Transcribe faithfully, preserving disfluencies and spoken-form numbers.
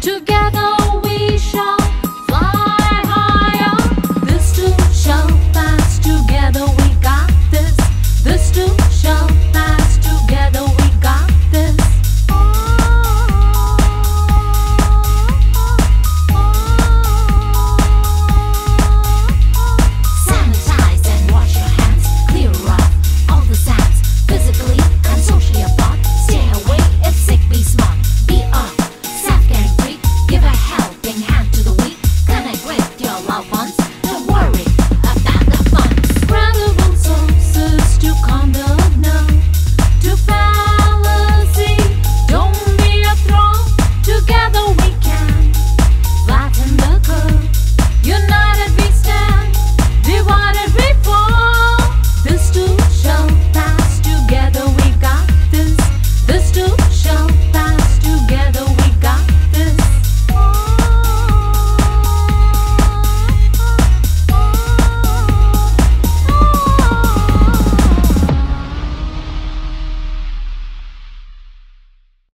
together.